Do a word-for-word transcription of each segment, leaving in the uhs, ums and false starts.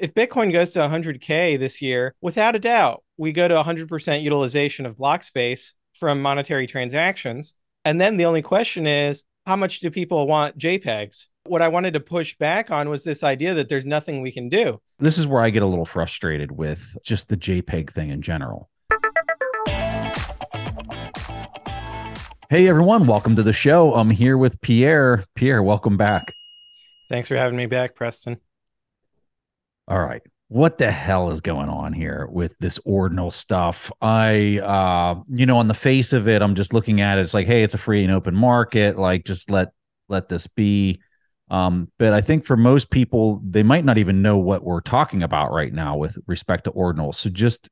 if Bitcoin goes to one hundred K this year, without a doubt, we go to one hundred percent utilization of block space from monetary transactions. And then the only question is, how much do people want JPEGs? What I wanted to push back on was this idea that there's nothing we can do. This is where I get a little frustrated with just the JPEG thing in general. Hey, everyone. Welcome to the show. I'm here with Pierre. Pierre, welcome back. Thanks for having me back, Preston. All right. What the hell is going on here with this ordinal stuff? I, uh, you know, on the face of it, I'm just looking at it. It's like, hey, it's a free and open market. Like, just let let this be. Um, but I think for most people, they might not even know what we're talking about right now with respect to ordinals. So just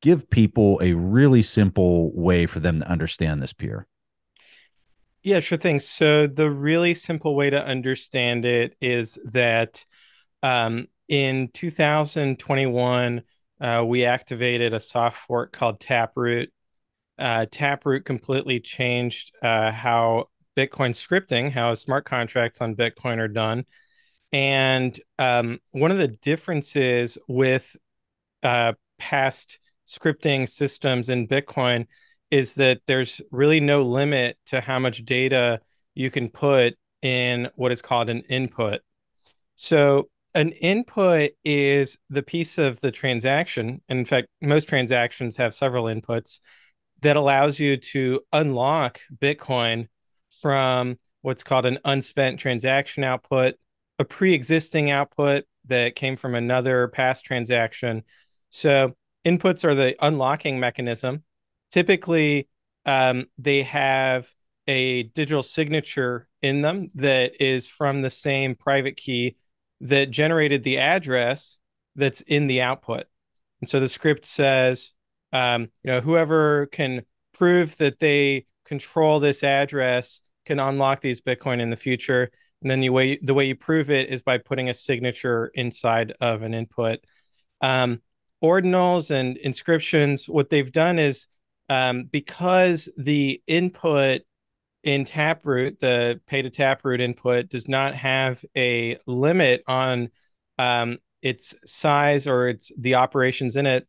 give people a really simple way for them to understand this, Pierre. Yeah, sure thing. So the really simple way to understand it is that um, in two thousand twenty-one, uh, we activated a soft fork called Taproot. Uh, Taproot completely changed uh, how Bitcoin scripting, how smart contracts on Bitcoin are done. And um, one of the differences with uh, past scripting systems in Bitcoin is that there's really no limit to how much data you can put in what is called an input. So an input is the piece of the transaction, and in fact, most transactions have several inputs, that allows you to unlock Bitcoin from what's called an unspent transaction output, a pre-existing output that came from another past transaction. So inputs are the unlocking mechanism. Typically, um, they have a digital signature in them that is from the same private key that generated the address that's in the output. And so the script says, um, you know, whoever can prove that they control this address can unlock these Bitcoin in the future. And then the way, the way you prove it is by putting a signature inside of an input. Um, ordinals and inscriptions, what they've done is um, because the input in Taproot, the pay to Taproot input, does not have a limit on um, its size or its the operations in it,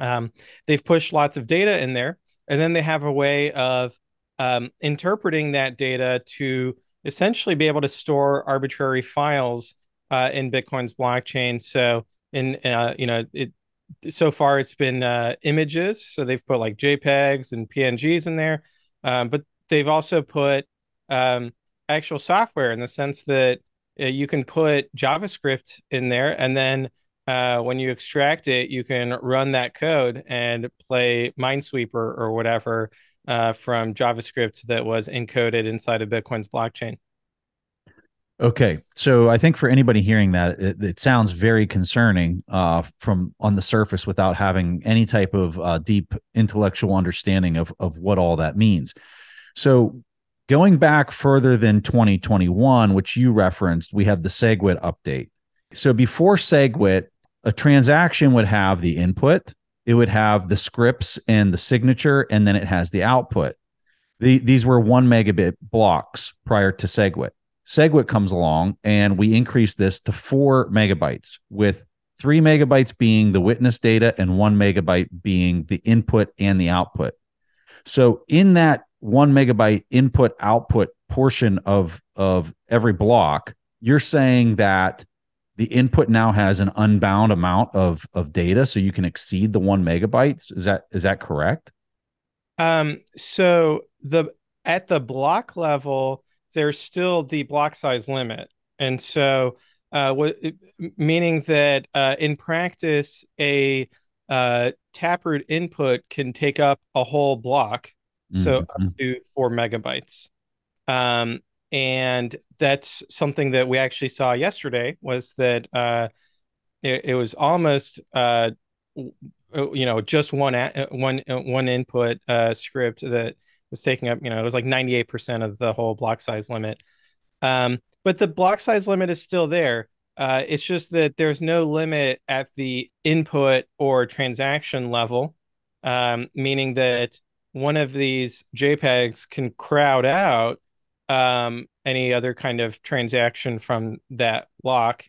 um, they've pushed lots of data in there. And then they have a way of um, interpreting that data to essentially be able to store arbitrary files uh, in Bitcoin's blockchain. So in uh, you know it so far it's been uh, images. So they've put like JPEGs and P N Gs in there, um, but they've also put um, actual software in the sense that uh, you can put JavaScript in there, and then Uh, when you extract it, you can run that code and play Minesweeper or whatever uh, from JavaScript that was encoded inside of Bitcoin's blockchain. Okay, so I think for anybody hearing that, it, it sounds very concerning uh, from on the surface without having any type of uh, deep intellectual understanding of, of what all that means. So going back further than twenty twenty-one, which you referenced, we had the SegWit update. So before SegWit, a transaction would have the input, it would have the scripts and the signature, and then it has the output. The, these were one megabit blocks prior to SegWit. SegWit comes along and we increase this to four megabytes, with three megabytes being the witness data and one megabyte being the input and the output. So in that one megabyte input output portion of, of every block, you're saying that the input now has an unbound amount of, of data, so you can exceed the one megabytes. Is that is that correct? Um, so the at the block level, there's still the block size limit, and so uh, what meaning that uh, in practice, a uh, Taproot input can take up a whole block, mm-hmm. so up to four megabytes. Um, And that's something that we actually saw yesterday was that uh, it, it was almost, uh, you know, just one, one, one input uh, script that was taking up, you know, it was like ninety-eight percent of the whole block size limit. Um, but the block size limit is still there. Uh, it's just that there's no limit at the input or transaction level, um, meaning that one of these JPEGs can crowd out um any other kind of transaction from that block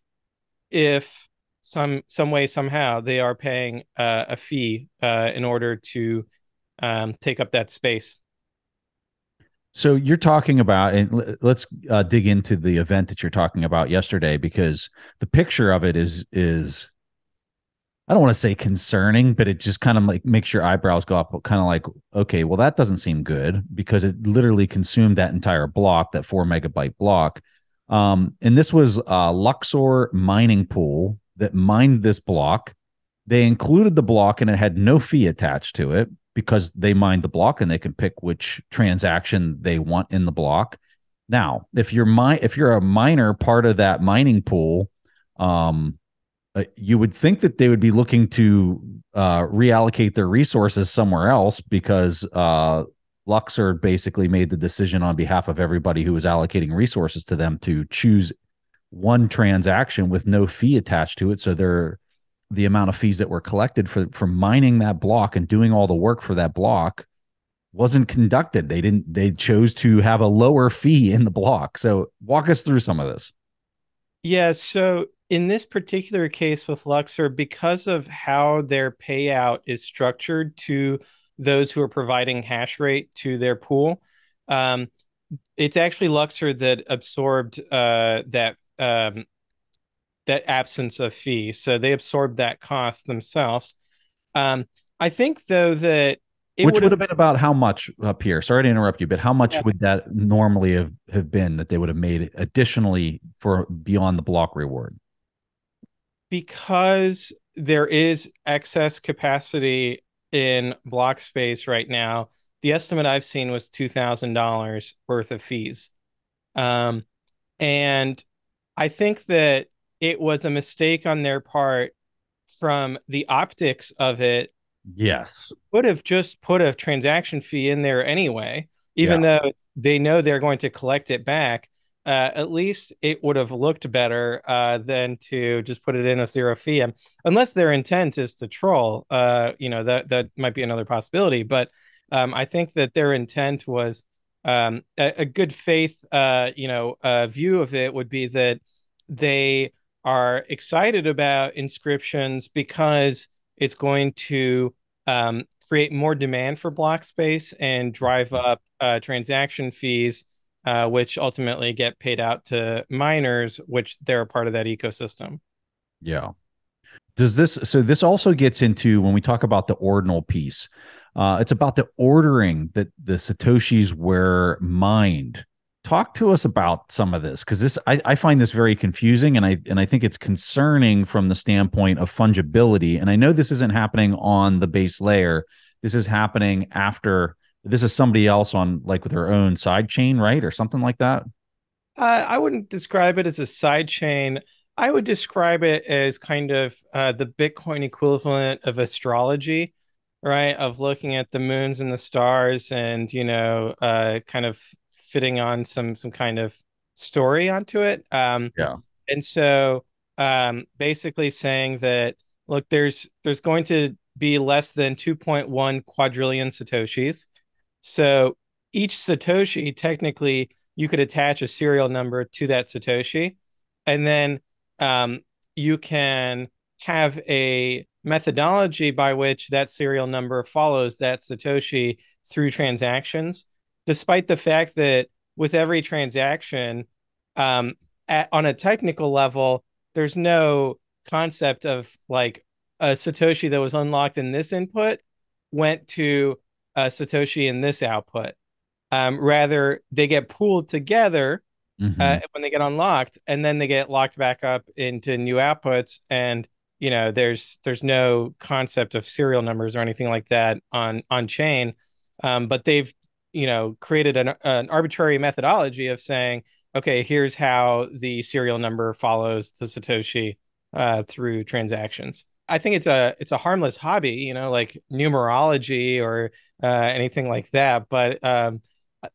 if some some way, somehow, they are paying uh, a fee uh, in order to um, take up that space. So you're talking about, and let's uh, dig into the event that you're talking about yesterday, because the picture of it is, is I don't want to say concerning, but it just kind of like makes your eyebrows go up, kind of like, okay, well, that doesn't seem good, because it literally consumed that entire block, that four megabyte block. Um, and this was a Luxor mining pool that mined this block. They included the block and it had no fee attached to it, because they mine the block and they can pick which transaction they want in the block. Now, if you're mi- if you're a miner part of that mining pool, um, uh, you would think that they would be looking to uh, reallocate their resources somewhere else, because uh, Luxor basically made the decision on behalf of everybody who was allocating resources to them to choose one transaction with no fee attached to it. So they're the amount of fees that were collected for, for mining that block and doing all the work for that block wasn't conducted. They didn't, they chose to have a lower fee in the block. So walk us through some of this. Yeah. So in this particular case with Luxor, because of how their payout is structured to those who are providing hash rate to their pool, um, it's actually Luxor that absorbed uh, that, um, that absence of fee. So they absorbed that cost themselves. Um, I think, though, that it Which would have been about how much, uh, Pierre, sorry to interrupt you, but how much yeah. would that normally have, have been that they would have made additionally for beyond the block reward? Because there is excess capacity in block space right now. The estimate I've seen was two thousand dollars worth of fees. Um, and I think that it was a mistake on their part from the optics of it. Yes. Would have just put a transaction fee in there anyway, even yeah. though they know they're going to collect it back. Uh, at least it would have looked better uh, than to just put it in a zero fee. Um, unless their intent is to troll, uh, you know, that, that might be another possibility. But um, I think that their intent was um, a, a good faith, uh, you know, uh, view of it would be that they are excited about inscriptions because it's going to um, create more demand for block space and drive up uh, transaction fees, uh, which ultimately get paid out to miners, which they're a part of that ecosystem. Yeah. Does this, so this also gets into when we talk about the ordinal piece, uh, it's about the ordering that the Satoshis were mined. Talk to us about some of this, because this I, I find this very confusing, and I and I think it's concerning from the standpoint of fungibility. And I know this isn't happening on the base layer. This is happening after. This is somebody else on like with their own side chain, right, or something like that. Uh, I wouldn't describe it as a side chain. I would describe it as kind of uh, the Bitcoin equivalent of astrology, right? Of looking at the moons and the stars, and you know, uh, kind of fitting on some some kind of story onto it. Um, yeah. And so um, basically saying that, look, there's there's going to be less than two point one quadrillion Satoshis. So each Satoshi, technically, you could attach a serial number to that Satoshi. And then um, you can have a methodology by which that serial number follows that Satoshi through transactions. Despite the fact that with every transaction, um, at, on a technical level, there's no concept of like a Satoshi that was unlocked in this input went to a Satoshi in this output. Um, rather, they get pooled together mm-hmm. uh, when they get unlocked, and then they get locked back up into new outputs. And you know, there's there's no concept of serial numbers or anything like that on on chain, um, but they've you know, created an, an arbitrary methodology of saying, okay, here's how the serial number follows the Satoshi uh, through transactions. I think it's a it's a harmless hobby, you know, like numerology or uh, anything like that. But, um,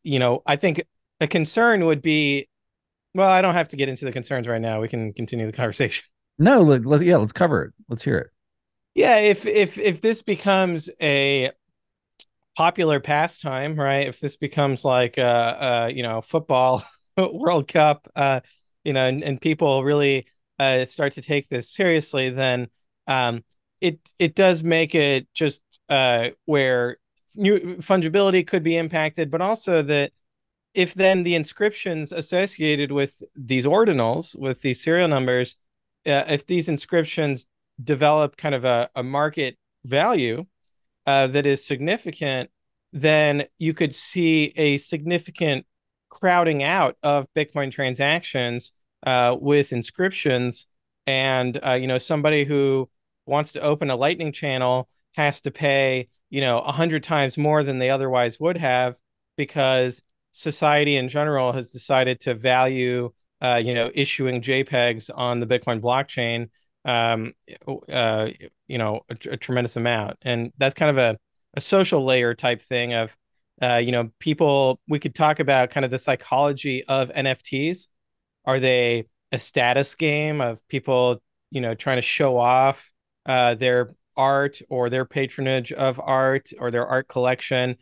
you know, I think a concern would be, well, I don't have to get into the concerns right now. We can continue the conversation. No, let's, yeah, let's cover it. Let's hear it. Yeah, if if if this becomes a popular pastime, right? If this becomes like, uh, uh, you know, football World Cup, uh, you know, and, and people really uh, start to take this seriously, then um, it it does make it just uh, where new fungibility could be impacted, but also that if then the inscriptions associated with these ordinals, with these serial numbers, uh, if these inscriptions develop kind of a, a market value uh, that is significant, then you could see a significant crowding out of Bitcoin transactions uh, with inscriptions. And, uh, you know, somebody who wants to open a Lightning channel has to pay, you know, a hundred times more than they otherwise would have, because society in general has decided to value, uh, you know, issuing JPEGs on the Bitcoin blockchain, um, uh, you know, a, a tremendous amount. And that's kind of a, a social layer type thing of, uh, you know, people, we could talk about kind of the psychology of N F Ts. Are they a status game of people, you know, trying to show off uh, their art or their patronage of art or their art collection?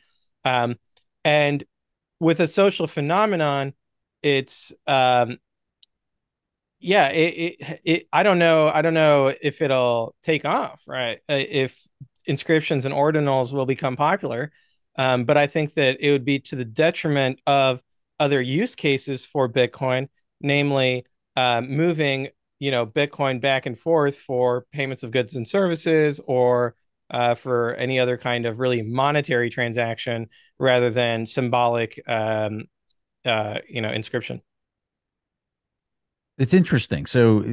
Um, and with a social phenomenon, it's, um, yeah, it, it, it, I don't know. I don't know if it'll take off, right? If inscriptions and ordinals will become popular. Um, but I think that it would be to the detriment of other use cases for Bitcoin, namely uh, moving, you know, Bitcoin back and forth for payments of goods and services, or uh, for any other kind of really monetary transaction rather than symbolic, um, uh, you know, inscription. It's interesting. So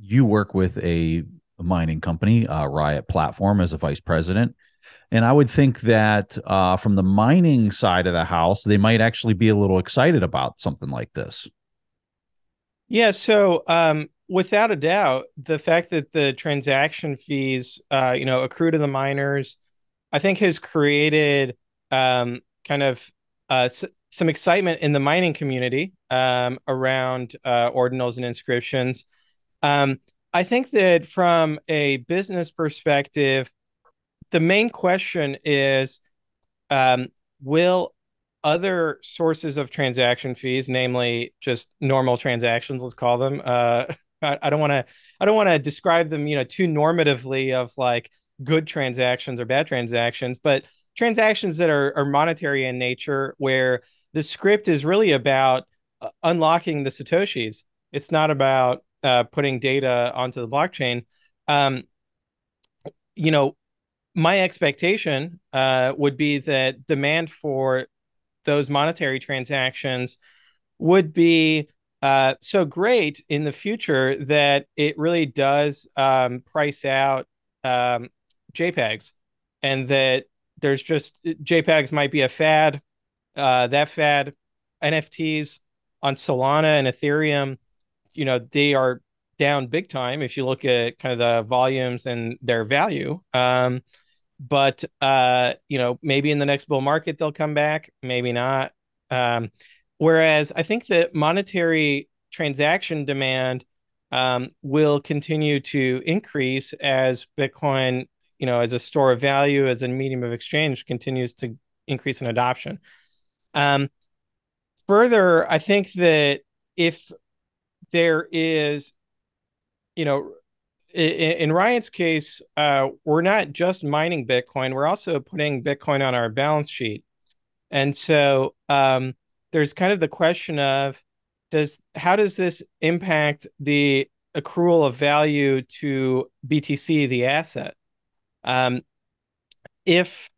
you work with a mining company, uh, Riot Platform, as a vice president. And I would think that uh, from the mining side of the house, they might actually be a little excited about something like this. Yeah, so um, without a doubt, the fact that the transaction fees, uh, you know, accrue to the miners, I think has created um, kind of uh, s some excitement in the mining community um, around uh, ordinals and inscriptions. Um, I think that from a business perspective, the main question is, um, will other sources of transaction fees, namely just normal transactions, let's call them. Uh, I, I don't want to, I don't want to describe them, you know, too normatively of like good transactions or bad transactions, but transactions that are, are monetary in nature, where the script is really about unlocking the Satoshis. It's not about uh, putting data onto the blockchain. Um, you know, my expectation uh, would be that demand for those monetary transactions would be uh, so great in the future that it really does um, price out um, JPEGs, and that there's just JPEGs might be a fad. Uh, that fad, N F Ts on Solana and Ethereum, you know, they are down big time if you look at kind of the volumes and their value. Um, But, uh, you know, maybe in the next bull market, they'll come back, maybe not. Um, whereas I think that monetary transaction demand um, will continue to increase as Bitcoin, you know, as a store of value, as a medium of exchange, continues to increase in adoption. Um, further, I think that if there is, you know, in Riot's case, uh, we're not just mining Bitcoin, we're also putting Bitcoin on our balance sheet. And so um, there's kind of the question of, does how does this impact the accrual of value to B T C, the asset? Um, if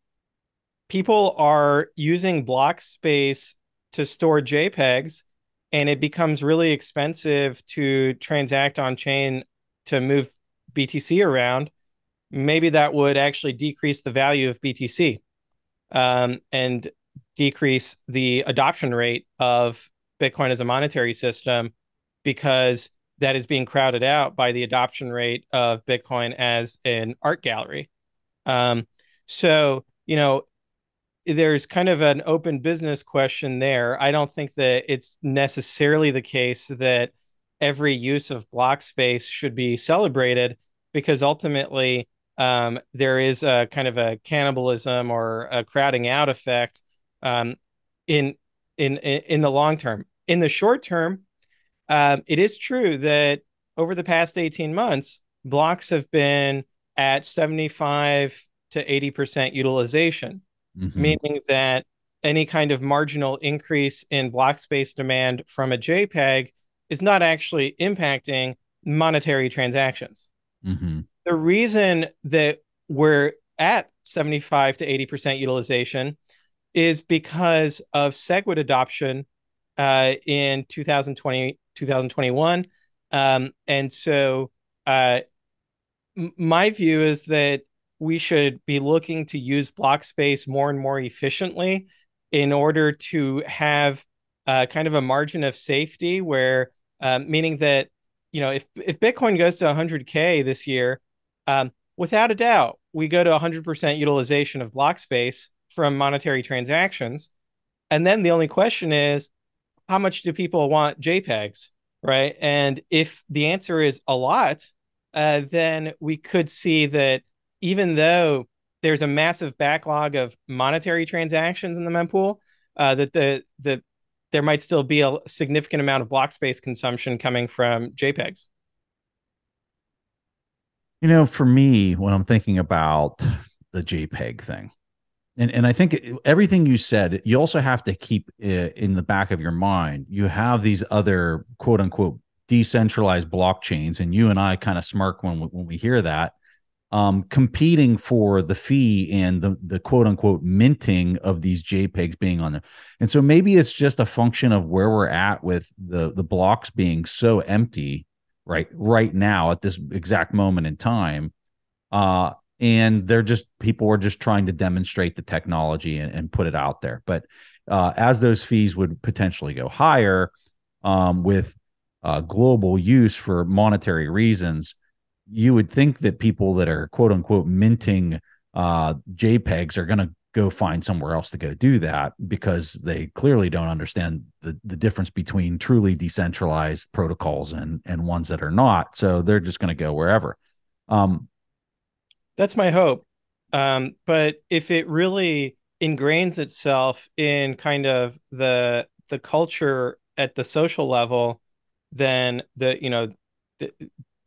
people are using block space to store JPEGs, and it becomes really expensive to transact on chain to move B T C around, maybe that would actually decrease the value of B T C um, and decrease the adoption rate of Bitcoin as a monetary system, because that is being crowded out by the adoption rate of Bitcoin as an art gallery. Um, so, you know, there's kind of an open business question there. I don't think that it's necessarily the case that every use of block space should be celebrated, because ultimately um, there is a kind of a cannibalism or a crowding out effect um, in, in, in the long term. In the short term, um, it is true that over the past eighteen months, blocks have been at seventy-five to eighty percent utilization, mm-hmm. meaning that any kind of marginal increase in block space demand from a JPEG is not actually impacting monetary transactions. Mm-hmm. The reason that we're at seventy-five to eighty percent utilization is because of SegWit adoption uh, in two thousand twenty, two thousand twenty-one. Um, and so uh, my view is that we should be looking to use block space more and more efficiently in order to have uh, kind of a margin of safety where, uh, meaning that, you know, if, if Bitcoin goes to one hundred K this year, um, without a doubt, we go to one hundred percent utilization of block space from monetary transactions. And then the only question is, how much do people want JPEGs, right? And if the answer is a lot, uh, then we could see that even though there's a massive backlog of monetary transactions in the mempool, uh, that the the there might still be a significant amount of block space consumption coming from JPEGs. You know, for me, when I'm thinking about the JPEG thing, and, and I think everything you said, you also have to keep in the back of your mind, you have these other quote unquote decentralized blockchains, and you and I kind of smirk when we, when we hear that, um, competing for the fee and the, the quote unquote minting of these JPEGs being on there. And so maybe it's just a function of where we're at with the, the blocks being so empty right right now at this exact moment in time, uh and they're just people are just trying to demonstrate the technology and, and put it out there. But uh as those fees would potentially go higher um with uh global use for monetary reasons, you would think that people that are quote unquote minting uh JPEGs are going to go find somewhere else to go do that, because they clearly don't understand the, the difference between truly decentralized protocols and, and ones that are not. So they're just going to go wherever. Um, That's my hope. Um, but if it really ingrains itself in kind of the, the culture at the social level, then the, you know, the,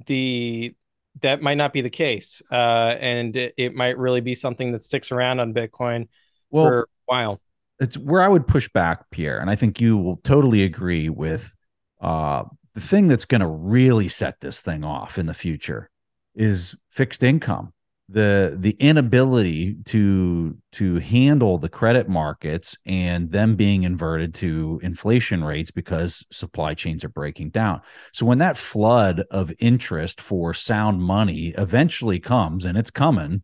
the, that might not be the case. Uh, and it, it might really be something that sticks around on Bitcoin well, for a while. It's where I would push back, Pierre. And I think you will totally agree with uh, the thing that's going to really set this thing off in the future is fixed income. The, the inability to, to handle the credit markets and them being inverted to inflation rates because supply chains are breaking down. So when that flood of interest for sound money eventually comes, and it's coming,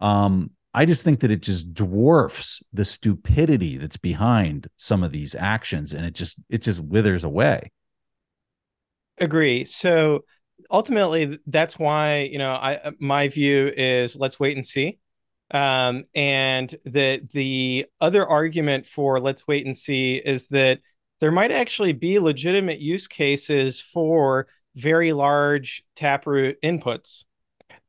um, I just think that it just dwarfs the stupidity that's behind some of these actions, and it just, it just withers away. Agree. So ultimately, that's why, you know, I, my view is let's wait and see. Um, and the, the other argument for let's wait and see is that there might actually be legitimate use cases for very large Taproot inputs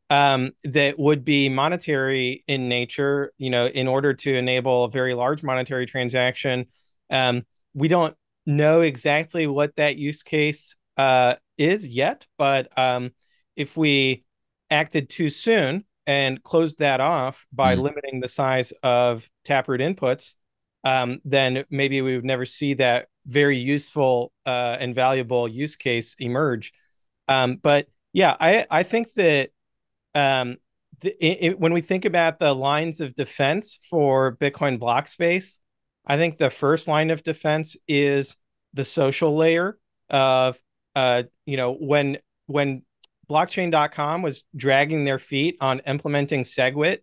um, that would be monetary in nature, you know, in order to enable a very large monetary transaction. Um, we don't know exactly what that use case uh is yet, but um if we acted too soon and closed that off by mm-hmm. limiting the size of Taproot inputs, um then maybe we would never see that very useful uh and valuable use case emerge. Um but yeah, i i think that um the, it, when we think about the lines of defense for Bitcoin block space, I think the first line of defense is the social layer of Uh, you know, when when blockchain dot com was dragging their feet on implementing SegWit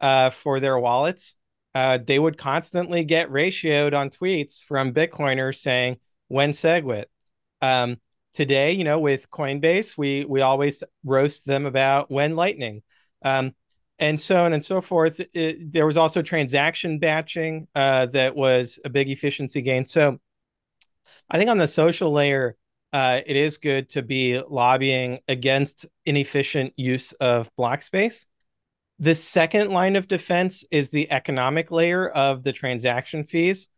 uh, for their wallets, uh, they would constantly get ratioed on tweets from Bitcoiners saying, when SegWit? Um, today, you know, with Coinbase, we we always roast them about when Lightning, um, and so on and so forth. It, there was also transaction batching uh, that was a big efficiency gain. So I think on the social layer, Uh, it is good to be lobbying against inefficient use of block space. The second line of defense is the economic layer of the transaction fees.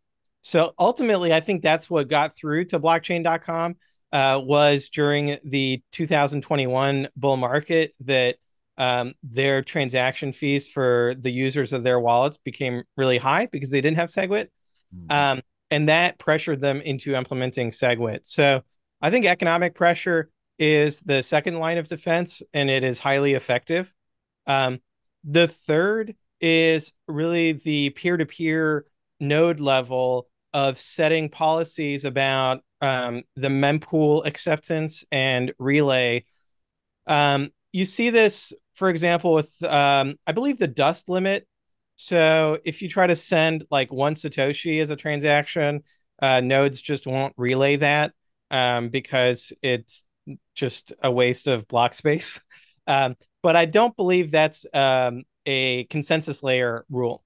So ultimately, I think that's what got through to blockchain dot com uh, was during the two thousand twenty-one bull market that um, their transaction fees for the users of their wallets became really high because they didn't have SegWit. Mm-hmm. Um, and that pressured them into implementing SegWit. So I think economic pressure is the second line of defense, and it is highly effective. Um, the third is really the peer-to-peer node level of setting policies about um, the mempool acceptance and relay. Um, you see this, for example, with, um, I believe, the dust limit. So if you try to send like one Satoshi as a transaction, uh, nodes just won't relay that um, because it's just a waste of block space. Um, but I don't believe that's um, a consensus layer rule.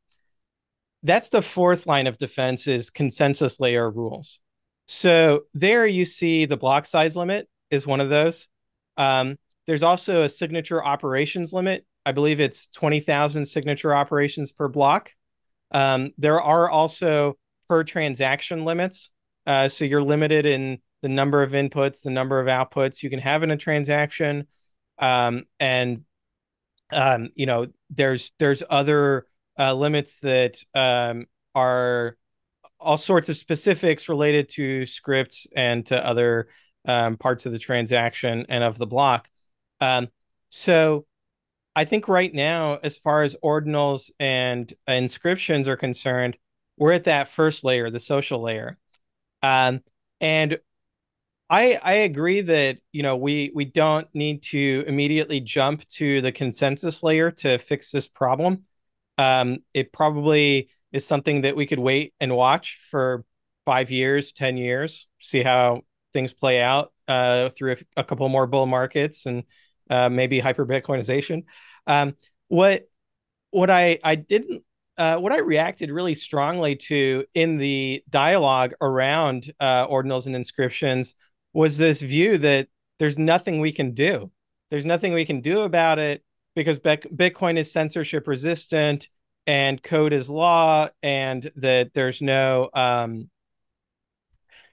That's the fourth line of defense, is consensus layer rules. So there you see the block size limit is one of those. Um, there's also a signature operations limit. I believe it's twenty thousand signature operations per block. Um, there are also per transaction limits. Uh, so you're limited in the number of inputs, the number of outputs you can have in a transaction. Um, and, um, you know, there's there's other uh, limits that um, are all sorts of specifics related to scripts and to other um, parts of the transaction and of the block. Um, so I think right now, as far as ordinals and inscriptions are concerned, we're at that first layer, the social layer. Um, and I, I agree that, you know, we we don't need to immediately jump to the consensus layer to fix this problem. Um, it probably is something that we could wait and watch for five years, ten years, see how things play out uh, through a, a couple more bull markets and uh, maybe hyper-Bitcoinization. Um, what what I I didn't uh, what I reacted really strongly to in the dialogue around uh, ordinals and inscriptions was this view that there's nothing we can do. There's nothing we can do about it because Bitcoin is censorship resistant and code is law, and that there's no, um,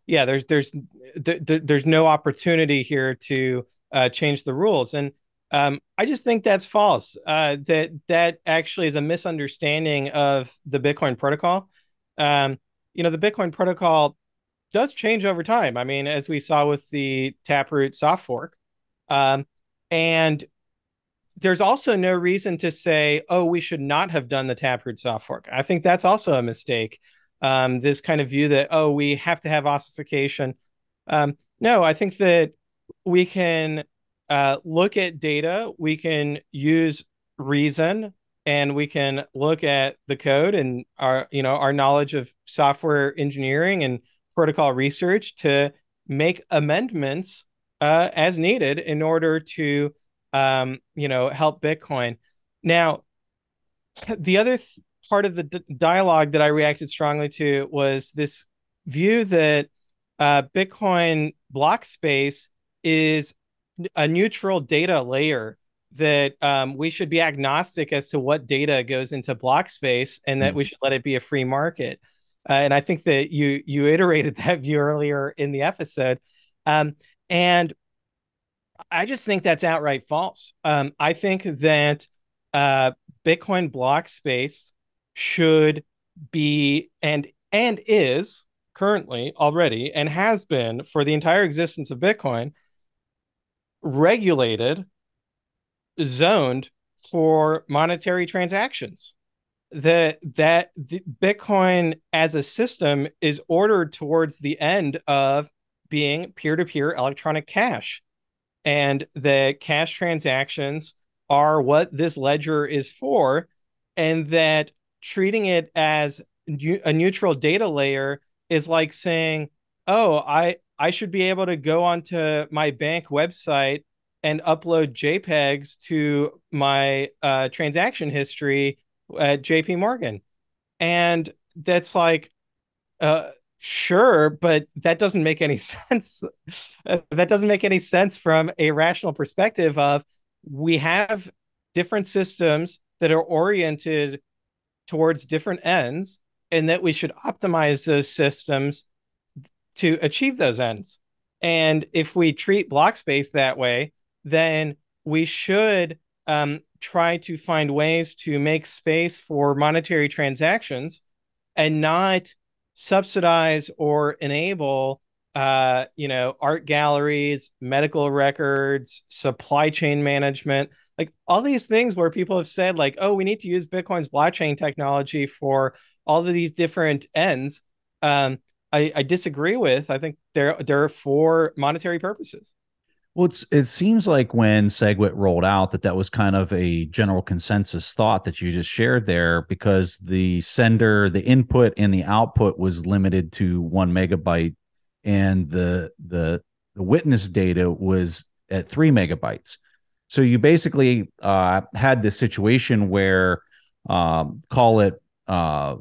yeah, there's there's th th there's no opportunity here to uh, change the rules. And um, I just think that's false. Uh, that that actually is a misunderstanding of the Bitcoin protocol. Um, you know, the Bitcoin protocol does change over time. I mean, as we saw with the Taproot soft fork. Um, and there's also no reason to say, oh, we should not have done the Taproot soft fork. I think that's also a mistake. Um, this kind of view that, oh, we have to have ossification. Um, no, I think that we can uh, look at data, we can use reason, and we can look at the code and our, you know, our knowledge of software engineering and protocol research to make amendments uh, as needed in order to, um, you know, help Bitcoin. Now, the other th part of the d dialogue that I reacted strongly to was this view that uh, Bitcoin block space is a neutral data layer, that um, we should be agnostic as to what data goes into block space, and that mm. we should let it be a free market. Uh, and I think that you you iterated that view earlier in the episode. Um, and I just think that's outright false. Um, I think that uh, Bitcoin block space should be and and is currently already and has been for the entire existence of Bitcoin regulated, zoned for monetary transactions. That that the Bitcoin as a system is ordered towards the end of being peer-to-peer electronic cash, and the cash transactions are what this ledger is for, and that treating it as a neutral data layer is like saying, oh, I I should be able to go onto my bank website and upload JPEGs to my uh, transaction history at J P Morgan. And that's like, uh, sure, but that doesn't make any sense. That doesn't make any sense from a rational perspective of, we have different systems that are oriented towards different ends, and that we should optimize those systems to achieve those ends. And if we treat block space that way, then we should um, try to find ways to make space for monetary transactions and not subsidize or enable, uh, you know, art galleries, medical records, supply chain management, like all these things where people have said like, oh, we need to use Bitcoin's blockchain technology for all of these different ends. Um, I, I disagree with. I think they're, they're for monetary purposes. Well, it's, it seems like when SegWit rolled out that that was kind of a general consensus thought that you just shared there, because the sender, the input and the output was limited to one megabyte, and the the, the witness data was at three megabytes. So you basically uh, had this situation where, um, call it uh,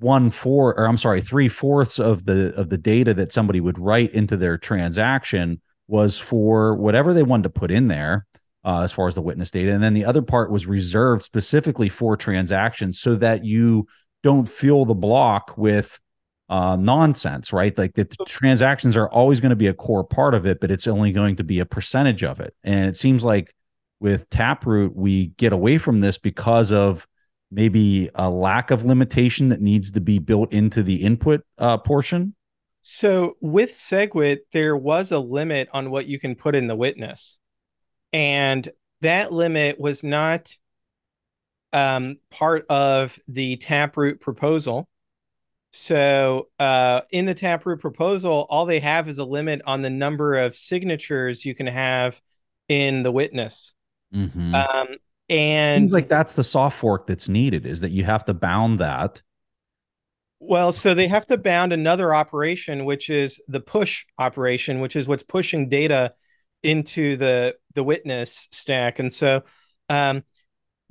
one four, or I'm sorry, three fourths of the of the data that somebody would write into their transaction was for whatever they wanted to put in there, uh, as far as the witness data. And then the other part was reserved specifically for transactions so that you don't fill the block with uh, nonsense, right? Like the transactions are always going to be a core part of it, but it's only going to be a percentage of it. And it seems like with Taproot, we get away from this because of maybe a lack of limitation that needs to be built into the input uh, portion. So with SegWit, there was a limit on what you can put in the witness. And that limit was not um, part of the Taproot proposal. So uh, in the Taproot proposal, all they have is a limit on the number of signatures you can have in the witness. Mm-hmm. um, and seems like that's the soft fork that's needed, is that you have to bound that. Well, so they have to bound another operation, which is the push operation, which is what's pushing data into the the witness stack. And so um,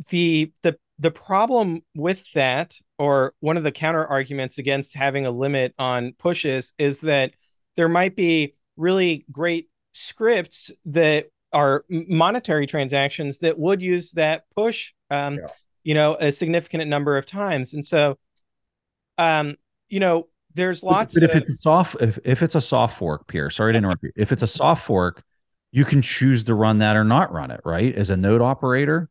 the the the problem with that, or one of the counter arguments against having a limit on pushes, is that there might be really great scripts that are monetary transactions that would use that push, um, yeah. you know, a significant number of times. And so Um, you know, there's lots but, but of if it's soft, if, if it's a soft fork, Pierre, sorry to interrupt you. If it's a soft fork, you can choose to run that or not run it, right? As a node operator.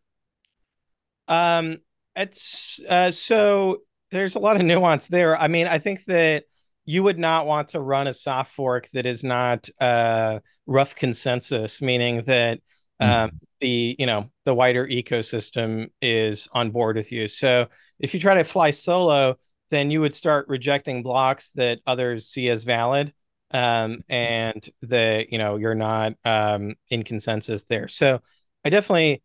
Um, it's, uh, so there's a lot of nuance there. I mean, I think that you would not want to run a soft fork that is not uh, rough consensus, meaning that um, mm-hmm. the, you know, the wider ecosystem is on board with you. So if you try to fly solo, then you would start rejecting blocks that others see as valid, um, and that, you know, you're not um, in consensus there. So I definitely,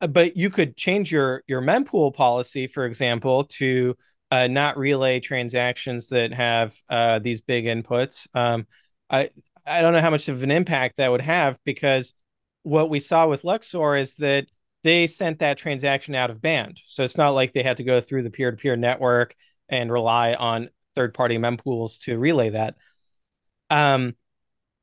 but you could change your your mempool policy, for example, to uh, not relay transactions that have uh, these big inputs. Um, I, I don't know how much of an impact that would have, because what we saw with Luxor is that they sent that transaction out of band. So it's not like they had to go through the peer-to-peer network and rely on third-party mempools to relay that. Um,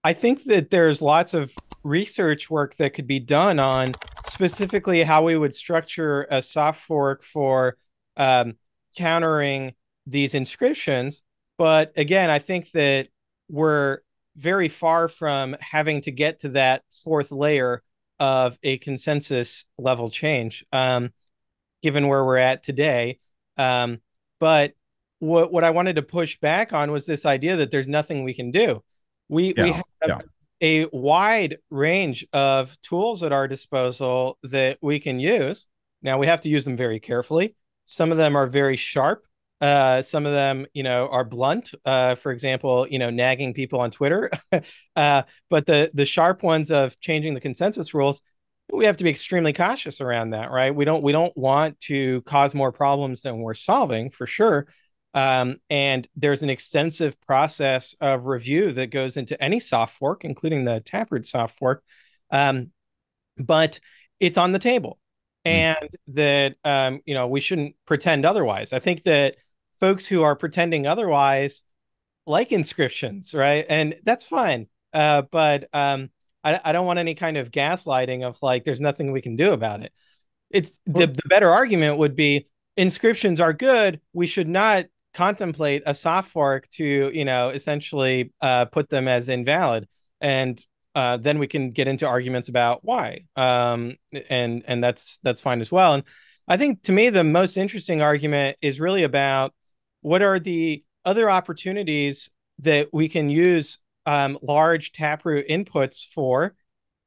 I think that there's lots of research work that could be done on specifically how we would structure a soft fork for um, countering these inscriptions. But again, I think that we're very far from having to get to that fourth layer of a consensus level change, um, given where we're at today. Um, but What what I wanted to push back on was this idea that there's nothing we can do. We, yeah, we have yeah. a wide range of tools at our disposal that we can use. Now, we have to use them very carefully. Some of them are very sharp. Uh, some of them, you know, are blunt. Uh, for example, you know, nagging people on Twitter. uh, but the the sharp ones of changing the consensus rules, we have to be extremely cautious around that, right? We don't we don't want to cause more problems than we're solving, for sure. Um, and there's an extensive process of review that goes into any soft fork, including the Taproot soft fork. Um, but it's on the table, and that, um, you know, we shouldn't pretend otherwise. I think that folks who are pretending otherwise like inscriptions, right? And that's fine. Uh, but, um, I, I don't want any kind of gaslighting of like, there's nothing we can do about it. It's the, the better argument would be inscriptions are good. We should not contemplate a soft fork to, you know, essentially uh, put them as invalid. And uh, then we can get into arguments about why. Um, and and that's that's fine as well. And I think to me, the most interesting argument is really about what are the other opportunities that we can use um, large Taproot inputs for,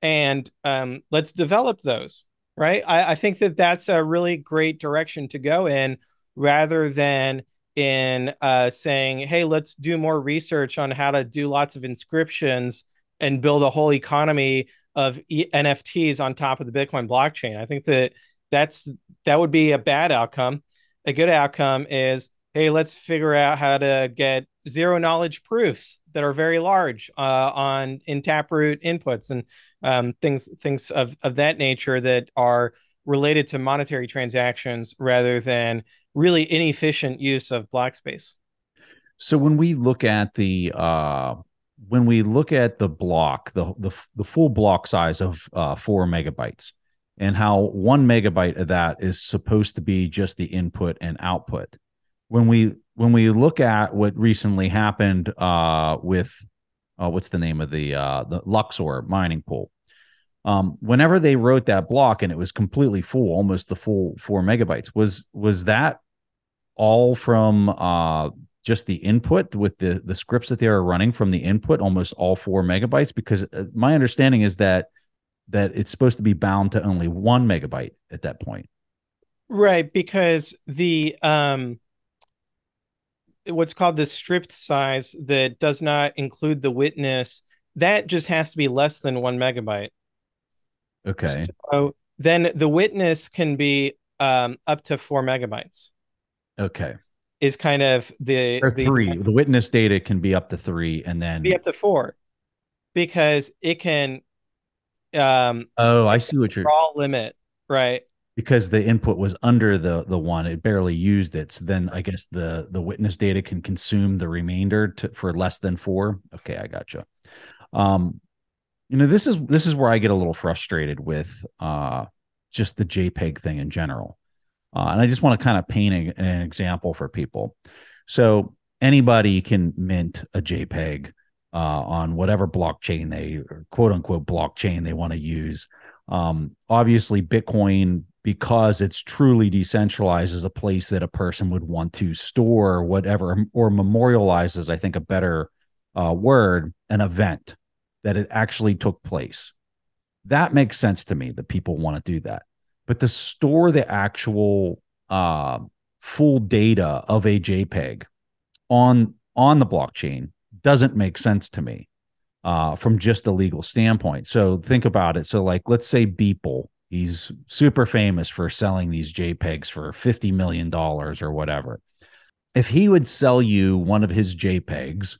and um, let's develop those, right? I, I think that that's a really great direction to go in, rather than in uh, saying, hey, let's do more research on how to do lots of inscriptions and build a whole economy of N F Ts on top of the Bitcoin blockchain. I think that that's, that would be a bad outcome. A good outcome is, hey, let's figure out how to get zero knowledge proofs that are very large uh, on in Taproot inputs and um, things things of, of that nature that are related to monetary transactions rather than really inefficient use of block space. So when we look at the uh, when we look at the block, the the, the full block size of uh, four megabytes, and how one megabyte of that is supposed to be just the input and output. When we when we look at what recently happened uh, with uh, what's the name of the uh, the Luxor mining pool, um, whenever they wrote that block and it was completely full, almost the full four megabytes, was was that all from uh, just the input with the the scripts that they were running from the input, almost all four megabytes? Because my understanding is that that it's supposed to be bound to only one megabyte at that point, right? Because the um. what's called the stripped size that does not include the witness, that just has to be less than one megabyte. Okay. So then the witness can be um, up to four megabytes. Okay. Is kind of the, the three. The witness data can be up to three, and then be up to four, because it can. Um, oh, I see what you're. Raw limit, right? Because the input was under the the one, it barely used it. So then I guess the the witness data can consume the remainder to, for less than four. Okay, I gotcha. Um, you know, this is this is where I get a little frustrated with uh, just the JPEG thing in general, uh, and I just want to kind of paint a, an example for people. So anybody can mint a JPEG uh, on whatever blockchain they quote unquote blockchain they want to use. Um, obviously, Bitcoin, because it's truly decentralized, as a place that a person would want to store whatever, or memorialize is, I think, a better uh, word, an event that it actually took place. That makes sense to me that people want to do that. But to store the actual uh, full data of a JPEG on, on the blockchain doesn't make sense to me uh, from just a legal standpoint. So think about it. So like, let's say Beeple. He's super famous for selling these JPEGs for fifty million dollars or whatever. If he would sell you one of his JPEGs,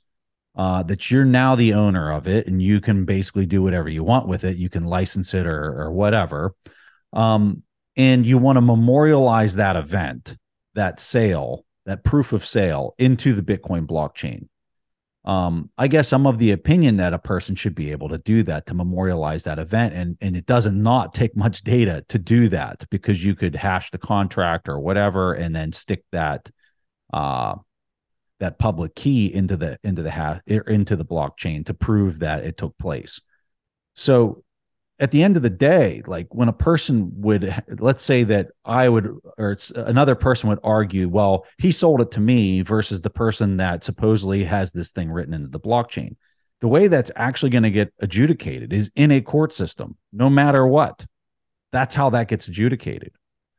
uh, that you're now the owner of it and you can basically do whatever you want with it, you can license it or, or whatever, um, and you want to memorialize that event, that sale, that proof of sale into the Bitcoin blockchain. Um, I guess I'm of the opinion that a person should be able to do that, to memorialize that event. And, and it doesn't not take much data to do that, because you could hash the contract or whatever, and then stick that, uh, that public key into the, into the hash into the blockchain to prove that it took place. So at the end of the day, like when a person would, let's say that I would, or it's another person would argue, well, he sold it to me versus the person that supposedly has this thing written into the blockchain. The way that's actually going to get adjudicated is in a court system, no matter what. That's how that gets adjudicated,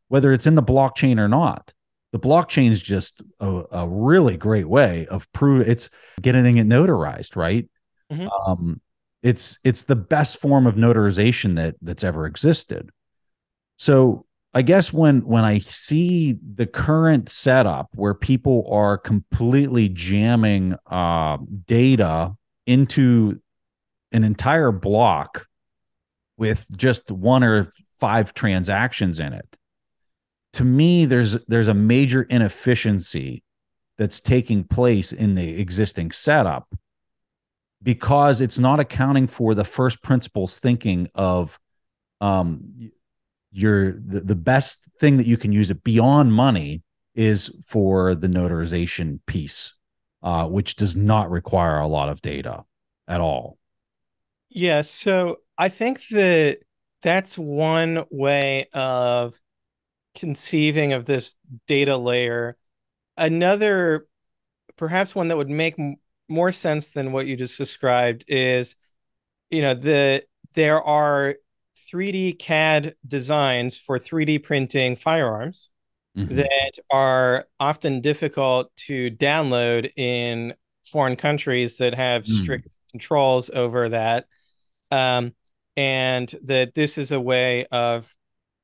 whether it's in the blockchain or not. The blockchain is just a, a really great way of prove it's getting it notarized, right? Mm-hmm. Um, It's it's the best form of notarization that that's ever existed. So I guess when when I see the current setup where people are completely jamming uh, data into an entire block with just one or five transactions in it, to me there's there's a major inefficiency that's taking place in the existing setup, because it's not accounting for the first principles thinking of um, your the, the best thing that you can use it beyond money is for the notarization piece, uh, which does not require a lot of data at all. Yeah, so I think that that's one way of conceiving of this data layer. Another, perhaps one that would make m more sense than what you just described is, you know, the there are three D C A D designs for three D printing firearms mm-hmm. that are often difficult to download in foreign countries that have strict mm. controls over that. Um, and that this is a way of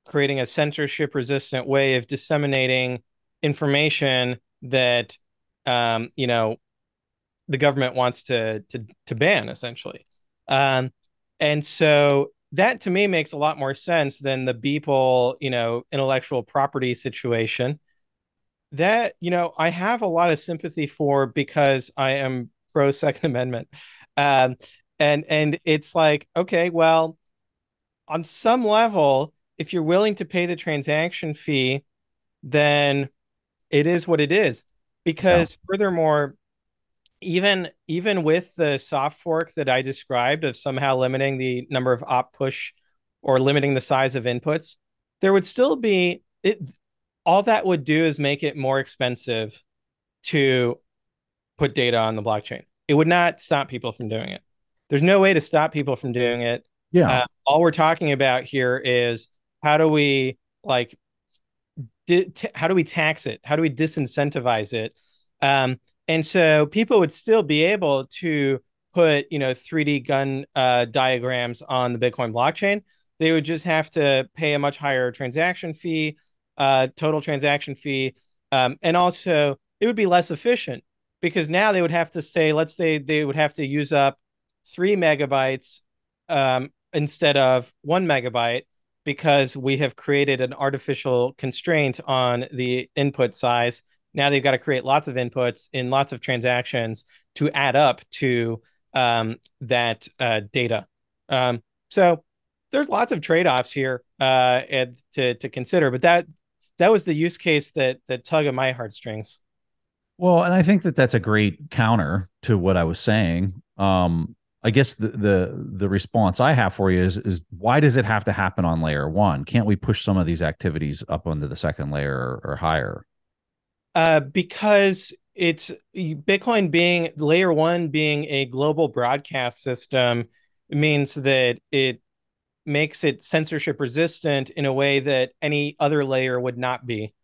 creating a censorship resistant way of disseminating information that, um, you know, the government wants to, to, to ban essentially. Um, and so that to me makes a lot more sense than the Beeple, you know, intellectual property situation that, you know, I have a lot of sympathy for because I am pro Second Amendment. Um, and, and it's like, okay, well, on some level, if you're willing to pay the transaction fee, then it is what it is. Because yeah. furthermore, even, even with the soft fork that I described of somehow limiting the number of op push or limiting the size of inputs, there would still be, it, all that would do is make it more expensive to put data on the blockchain. It would not stop people from doing it. There's no way to stop people from doing it. Yeah. Uh, all we're talking about here is how do we like, di how do we tax it? How do we disincentivize it? Um, and so people would still be able to put, you know, three D gun uh, diagrams on the Bitcoin blockchain. They would just have to pay a much higher transaction fee, uh, total transaction fee. Um, and also it would be less efficient because now they would have to say, let's say they would have to use up three megabytes um, instead of one megabyte because we have created an artificial constraint on the input size. Now they've got to create lots of inputs in lots of transactions to add up to um, that uh, data. Um, so there's lots of trade-offs here uh, and to, to consider, but that that was the use case that, that tugged at my heartstrings. Well, and I think that that's a great counter to what I was saying. Um, I guess the, the the response I have for you is is why does it have to happen on layer one? Can't we push some of these activities up onto the second layer or, or higher? Uh, because it's Bitcoin being layer one being a global broadcast system means that it makes it censorship resistant in a way that any other layer would not be.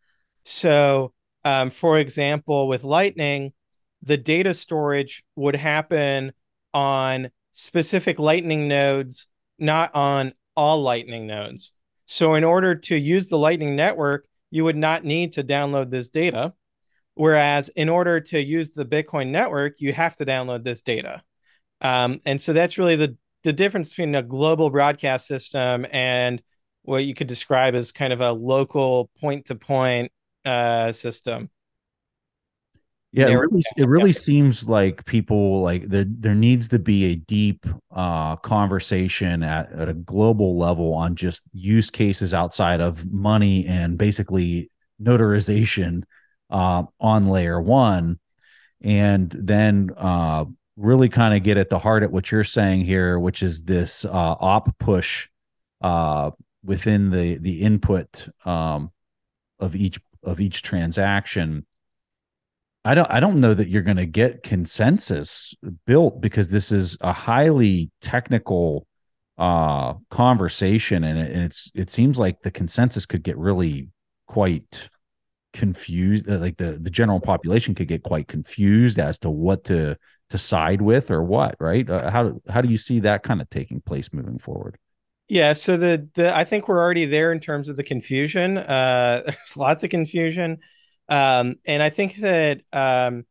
So, um, for example, with Lightning, the data storage would happen on specific Lightning nodes, not on all Lightning nodes. So in order to use the Lightning Network, you would not need to download this data. Whereas in order to use the Bitcoin network, you have to download this data. Um, and so that's really the, the difference between a global broadcast system and what you could describe as kind of a local point-to-point uh, system. Yeah, it really, it really seems like people like the, there needs to be a deep uh, conversation at, at a global level on just use cases outside of money and basically notarization uh, on layer one. And then uh, really kind of get at the heart of what you're saying here, which is this uh, op push uh, within the, the input um, of each of each transaction. I don't I don't know that you're going to get consensus built because this is a highly technical uh, conversation, and, it, and it's it seems like the consensus could get really quite confused. Like the the general population could get quite confused as to what to to side with or what. Right? Uh, how how do you see that kind of taking place moving forward? Yeah. So the the I think we're already there in terms of the confusion. Uh, there's lots of confusion. Um, and I think that um,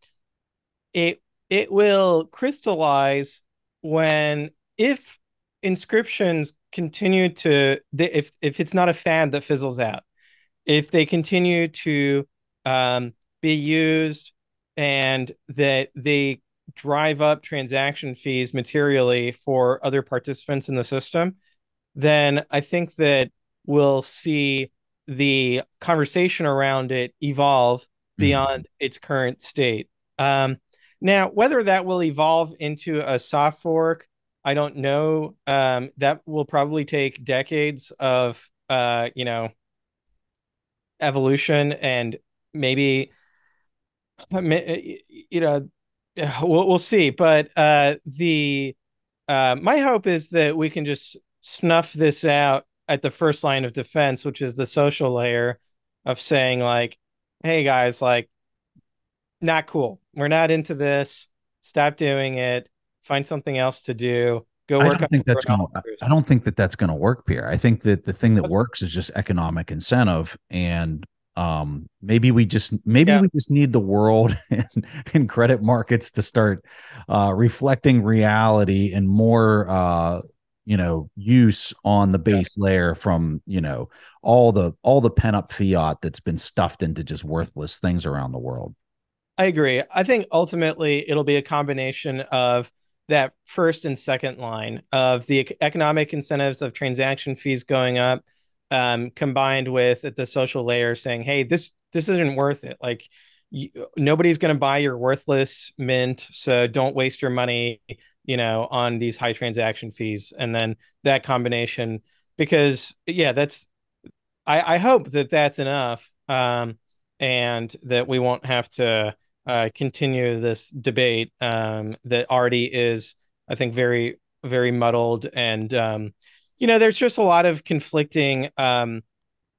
it it will crystallize when if inscriptions continue to if if it's not a fad that fizzles out, if they continue to um, be used and that they drive up transaction fees materially for other participants in the system, then I think that we'll see the conversation around it evolve beyond mm-hmm. its current state. Um, now, whether that will evolve into a soft fork, I don't know. Um, that will probably take decades of, uh, you know, evolution, and maybe, you know, we'll, we'll see. But uh, the uh, my hope is that we can just snuff this out at the first line of defense, which is the social layer of saying, like, hey, guys, like, not cool. We're not into this. Stop doing it. Find something else to do. Go work. I don't think that's gonna, I don't think that that's going to work, Pierre. I think that the thing that works is just economic incentive, and um, maybe we just maybe yeah. we just need the world and, and credit markets to start uh, reflecting reality and more, uh, you know, use on the base yeah. layer from, you know, all the all the pent up fiat that's been stuffed into just worthless things around the world. I agree. I think ultimately it'll be a combination of that first and second line of the economic incentives of transaction fees going up, um, combined with at the social layer saying, hey, this, this isn't worth it. Like, you, nobody's going to buy your worthless mint. So don't waste your money, you know, on these high transaction fees. And then that combination, because yeah, that's, I, I hope that that's enough. Um, and that we won't have to, Uh, continue this debate um, that already is, I think, very, very muddled. And, um, you know, there's just a lot of conflicting um,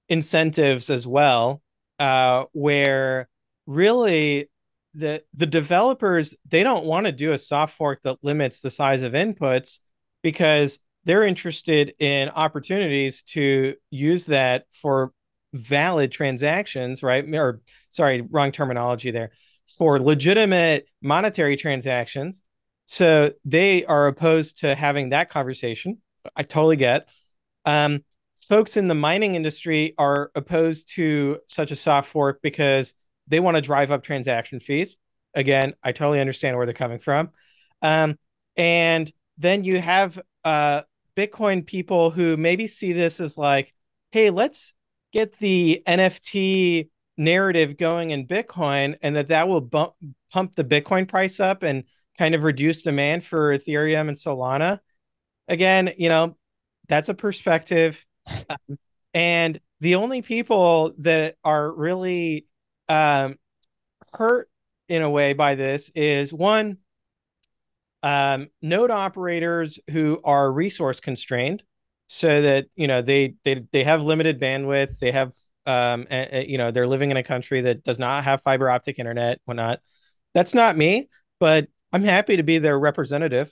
incentives as well, uh, where really the the developers, they don't want to do a soft fork that limits the size of inputs, because they're interested in opportunities to use that for valid transactions, right? Or sorry, wrong terminology there. For legitimate monetary transactions. So they are opposed to having that conversation. I totally get. Um, folks in the mining industry are opposed to such a soft fork because they want to drive up transaction fees. Again, I totally understand where they're coming from. Um, and then you have uh, Bitcoin people who maybe see this as like, hey, let's get the N F T narrative going in Bitcoin, and that that will bump, pump the Bitcoin price up and kind of reduce demand for Ethereum and Solana. Again, you know, that's a perspective. Um, and the only people that are really um, hurt in a way by this is one, um, node operators who are resource constrained, so that, you know, they, they, they have limited bandwidth. They have Um, and, you know, they're living in a country that does not have fiber optic internet, whatnot. That's not me, but I'm happy to be their representative.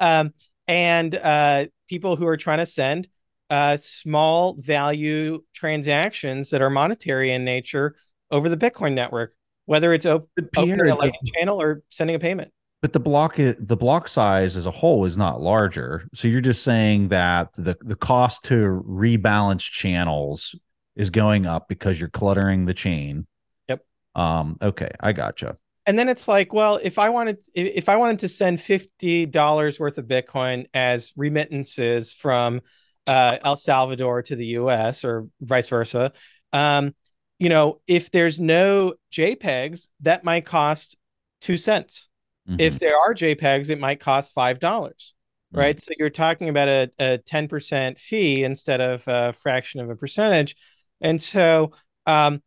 um, and uh, people who are trying to send uh, small value transactions that are monetary in nature over the Bitcoin network, whether it's op opening a Lightning channel or sending a payment. But the block the block size as a whole is not larger. So you're just saying that the the cost to rebalance channels is going up because you're cluttering the chain. Yep. Um, okay, I gotcha. And then it's like, well, if I wanted, if I wanted to send fifty dollars worth of Bitcoin as remittances from uh, El Salvador to the U S or vice versa, um, you know, if there's no JPEGs, that might cost two cents. Mm-hmm. If there are JPEGs, it might cost five dollars, mm-hmm. right? So you're talking about a, a ten percent fee instead of a fraction of a percentage. And so, um,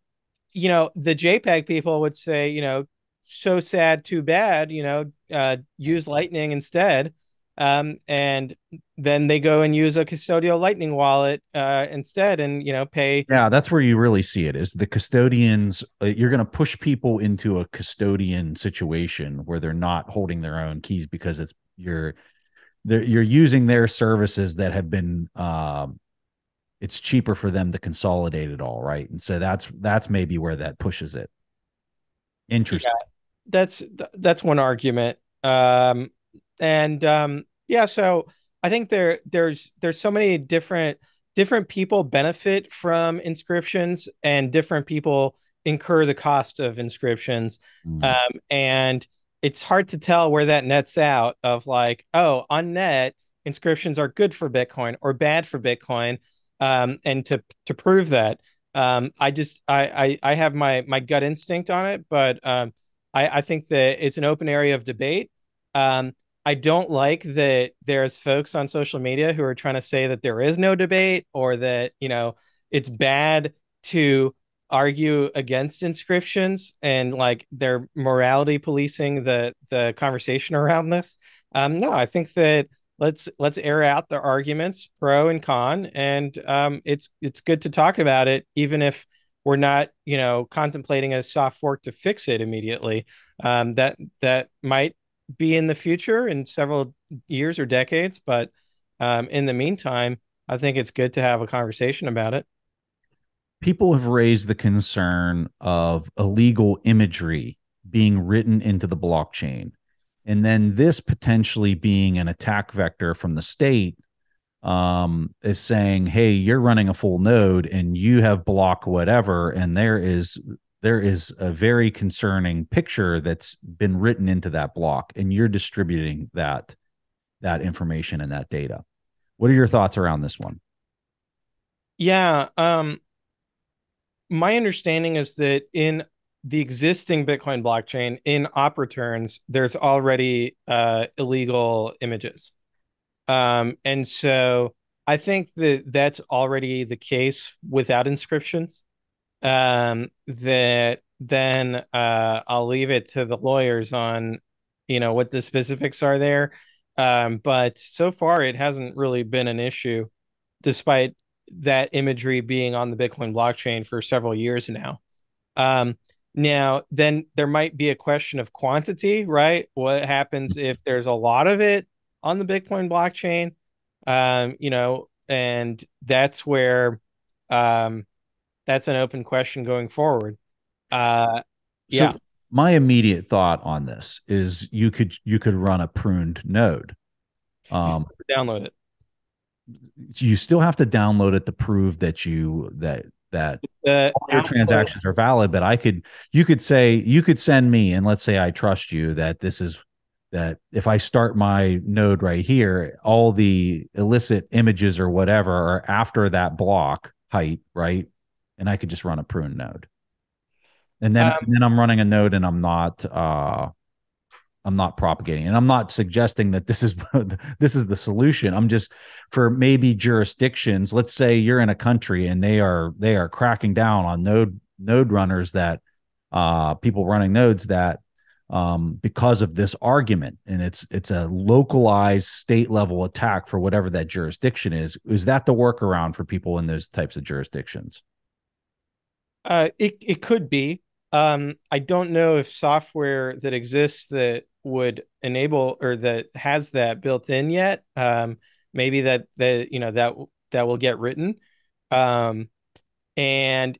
you know, the JPEG people would say, you know, so sad, too bad, you know, uh, use Lightning instead. Um, and then they go and use a custodial Lightning wallet uh, instead and, you know, pay. Yeah, that's where you really see it, is the custodians. You're going to push people into a custodian situation where they're not holding their own keys, because it's you're they're, you're using their services that have been uh, it's cheaper for them to consolidate it all, right? And so that's that's maybe where that pushes it. Interesting. Yeah, that's that's one argument, um, and um, yeah. So I think there there's there's so many different different people benefit from inscriptions, and different people incur the cost of inscriptions, mm-hmm. um, and it's hard to tell where that nets out of, like, oh, on net inscriptions are good for Bitcoin or bad for Bitcoin. Um, and to to prove that, Um, I just I, I I have my my gut instinct on it, but um, I I think that it's an open area of debate. Um, I don't like that there's folks on social media who are trying to say that there is no debate, or that, you know, it's bad to argue against inscriptions, and like they're morality policing the the conversation around this. Um, no, I think that let's let's air out the arguments, pro and con, and um, it's it's good to talk about it, even if we're not, you know, contemplating a soft fork to fix it immediately. Um, that that might be in the future, in several years or decades, but um, in the meantime, I think it's good to have a conversation about it. People have raised the concern of illegal imagery being written into the blockchain, and then this potentially being an attack vector from the state, um, is saying, hey, you're running a full node and you have block whatever, and there is there is a very concerning picture that's been written into that block, and you're distributing that, that information and that data. What are your thoughts around this one? Yeah. Um, my understanding is that in the existing Bitcoin blockchain, in op returns, there's already uh, illegal images. Um, and so I think that that's already the case without inscriptions. Um, that then uh, I'll leave it to the lawyers on, you know, what the specifics are there. Um, but so far, it hasn't really been an issue, despite that imagery being on the Bitcoin blockchain for several years now. Um, Now, then there might be a question of quantity, right? What happens if there's a lot of it on the Bitcoin blockchain? Um, you know, and that's where um, that's an open question going forward. Uh, yeah. So my immediate thought on this is you could you could run a pruned node. Um, you still have to download it. You still have to download it to prove that you that. that uh, all your transactions are valid, but I could, you could say, you could send me, and let's say I trust you that this is, that if I start my node right here, all the illicit images or whatever are after that block height, right? And I could just run a prune node. And then, um, and then I'm running a node and I'm not, uh, I'm not propagating, and I'm not suggesting that this is this is the solution. I'm just, for maybe jurisdictions, let's say you're in a country and they are they are cracking down on node node runners that uh, people running nodes that um, because of this argument, and it's it's a localized state level attack for whatever that jurisdiction is. Is that the workaround for people in those types of jurisdictions? Uh, it it could be. Um, I don't know if software that exists that would enable, or that has that built in yet. Um, maybe that, that, you know, that, that will get written. Um, and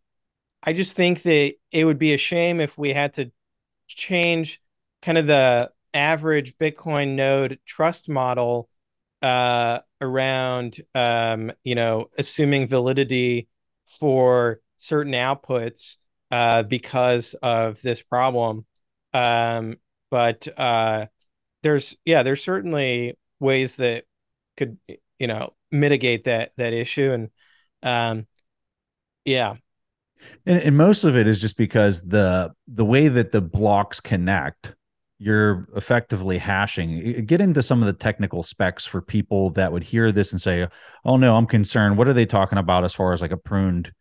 I just think that it would be a shame if we had to change kind of the average Bitcoin node trust model, uh, around, um, you know, assuming validity for certain outputs, uh, because of this problem. Um, but uh, there's, yeah, there's certainly ways that could, you know, mitigate that, that issue. And um, yeah. And, and most of it is just because the, the way that the blocks connect, you're effectively hashing. Get into some of the technical specs for people that would hear this and say, oh no, I'm concerned. What are they talking about as far as like a pruned,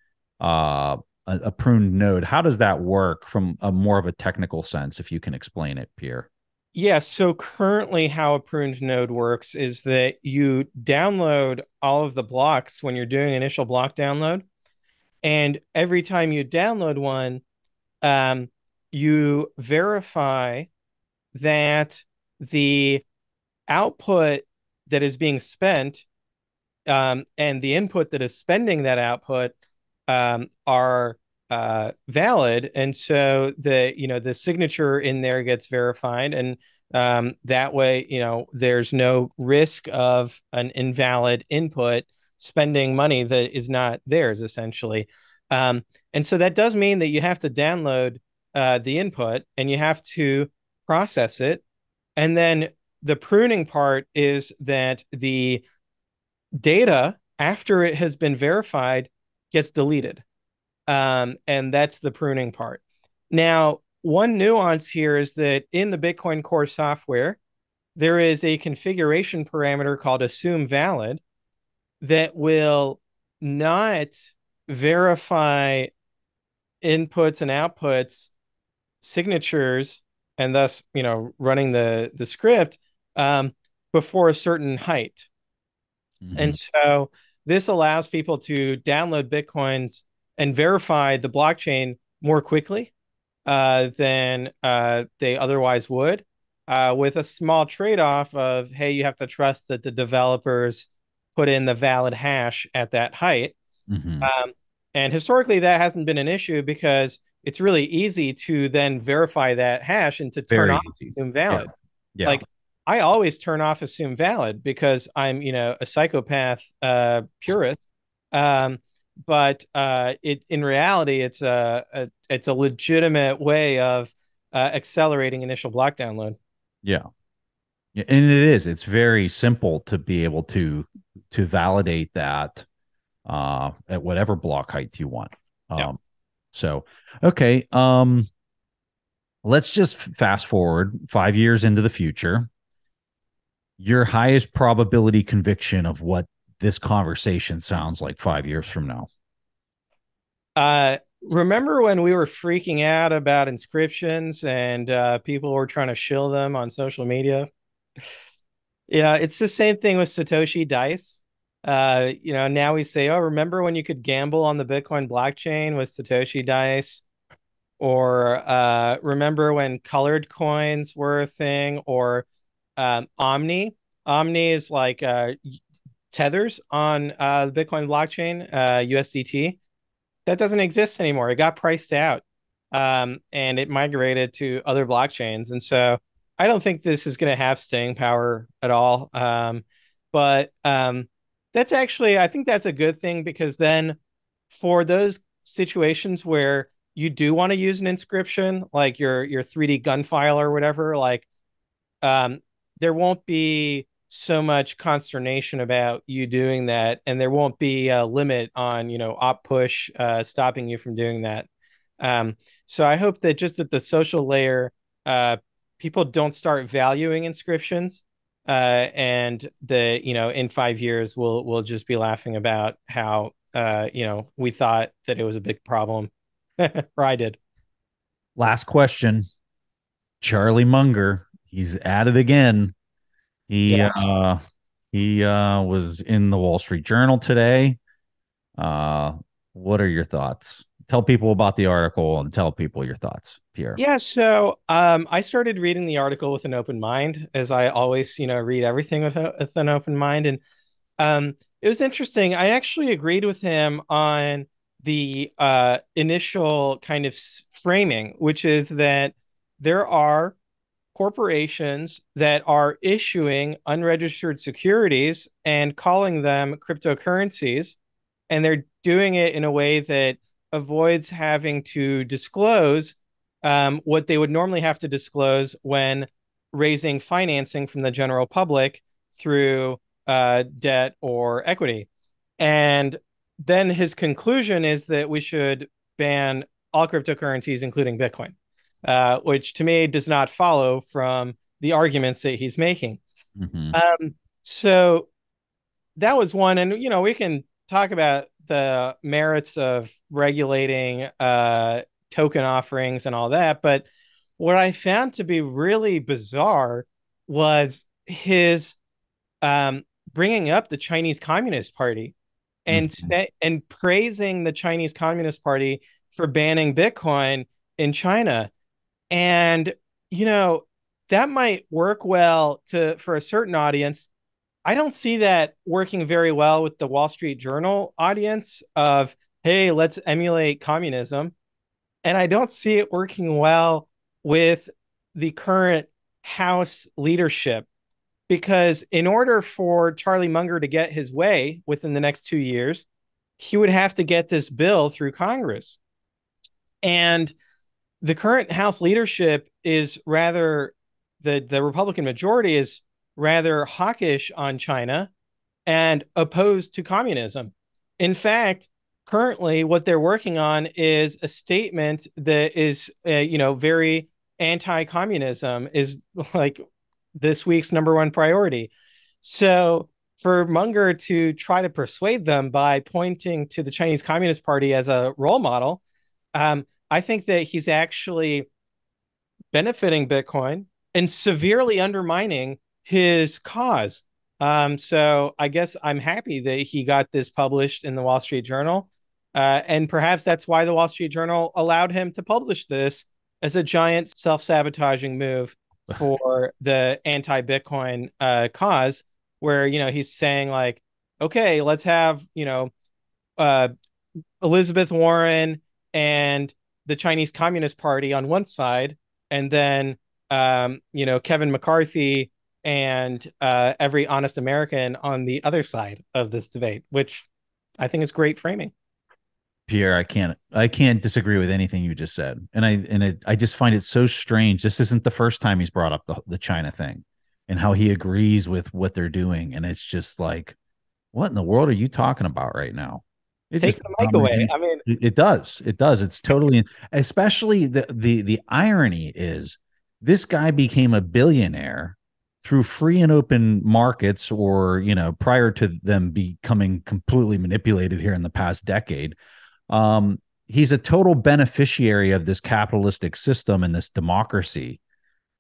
uh, a pruned node? How does that work from a more of a technical sense, if you can explain it, Pierre? Yeah, so currently how a pruned node works is that you download all of the blocks when you're doing initial block download. And every time you download one, um, you verify that the output that is being spent um, and the input that is spending that output Um, are uh, valid, and so the you know the signature in there gets verified, and um, that way you know there's no risk of an invalid input spending money that is not theirs, essentially. Um, and so that does mean that you have to download uh, the input and you have to process it, and then the pruning part is that the data, after it has been verified, gets deleted. Um, and that's the pruning part. Now, one nuance here is that in the Bitcoin Core software, there is a configuration parameter called assume valid that will not verify inputs and outputs, signatures, and thus, you know, running the, the script um, before a certain height. Mm-hmm. And so this allows people to download Bitcoins and verify the blockchain more quickly uh, than uh, they otherwise would, uh, with a small trade-off of, hey, you have to trust that the developers put in the valid hash at that height. Mm-hmm. Um, and historically, that hasn't been an issue because it's really easy to then verify that hash and to turn Very off easy. assume valid. Yeah. Yeah. Like I always turn off assume valid because I'm, you know, a psychopath uh, purist. Um, but uh, it in reality, it's a, a it's a legitimate way of uh, accelerating initial block download. Yeah. Yeah, and it is. It's very simple to be able to to validate that uh, at whatever block height you want. Um, yeah. So, okay, um, let's just fast forward five years into the future. Your highest probability conviction of what this conversation sounds like five years from now. Uh, remember when we were freaking out about inscriptions and uh, people were trying to shill them on social media? Yeah, it's the same thing with Satoshi Dice. Uh, you know, now we say, oh, remember when you could gamble on the Bitcoin blockchain with Satoshi Dice? Or uh, remember when colored coins were a thing? Or um, Omni. Omni is like uh, tethers on uh, the Bitcoin blockchain, uh, U S D T. That doesn't exist anymore. It got priced out um, and it migrated to other blockchains. And so I don't think this is going to have staying power at all. Um, but um, that's actually, I think that's a good thing, because then for those situations where you do want to use an inscription, like your, your three D gun file or whatever, like um, there won't be so much consternation about you doing that. And there won't be a limit on, you know, op push uh, stopping you from doing that. Um, so I hope that just at the social layer, uh, people don't start valuing inscriptions. Uh, and the, you know, in five years, we'll, we'll just be laughing about how, uh, you know, we thought that it was a big problem, or I did. Last question. Charlie Munger, he's at it again. He, yeah. uh, he, uh, was in the Wall Street Journal today. Uh, what are your thoughts? Tell people about the article and tell people your thoughts, Pierre. Yeah, so um, I started reading the article with an open mind, as I always, you know, read everything with, a, with an open mind. And um, it was interesting. I actually agreed with him on the uh, initial kind of framing, which is that there are corporations that are issuing unregistered securities and calling them cryptocurrencies. And they're doing it in a way that avoids having to disclose um, what they would normally have to disclose when raising financing from the general public through uh, debt or equity. And then his conclusion is that we should ban all cryptocurrencies, including Bitcoin, uh, which to me does not follow from the arguments that he's making. Mm-hmm. Um, so that was one. And, you know, we can talk about the merits of regulating uh, token offerings and all that. But what I found to be really bizarre was his um, bringing up the Chinese Communist Party and, mm-hmm. and praising the Chinese Communist Party for banning Bitcoin in China. And, you know, that might work well to for a certain audience. I don't see that working very well with the Wall Street Journal audience of, hey, let's emulate communism. And I don't see it working well with the current House leadership, because in order for Charlie Munger to get his way within the next two years, he would have to get this bill through Congress. And the current House leadership is rather, the, the Republican majority is rather hawkish on China and opposed to communism. In fact, currently what they're working on is a statement that is, uh, you know, very anti-communism is like this week's number one priority. So for Munger to try to persuade them by pointing to the Chinese Communist Party as a role model, um, I think that he's actually benefiting Bitcoin and severely undermining his cause. Um, so I guess I'm happy that he got this published in the Wall Street Journal. Uh, and perhaps that's why the Wall Street Journal allowed him to publish this as a giant self-sabotaging move for the anti-Bitcoin uh, cause, where, you know, he's saying like, okay, let's have, you know, uh, Elizabeth Warren and the Chinese Communist Party on one side, and then, um, you know, Kevin McCarthy and uh, every honest American on the other side of this debate, which I think is great framing. Pierre, I can't, I can't disagree with anything you just said. And I, and it, I just find it so strange. This isn't the first time he's brought up the, the China thing and how he agrees with what they're doing. And it's just like, what in the world are you talking about right now? It takes the mic away. I mean, it does. It does. It's totally, especially the, the, the irony is this guy became a billionaire through free and open markets, or, you know, prior to them becoming completely manipulated here in the past decade. Um, he's a total beneficiary of this capitalistic system and this democracy.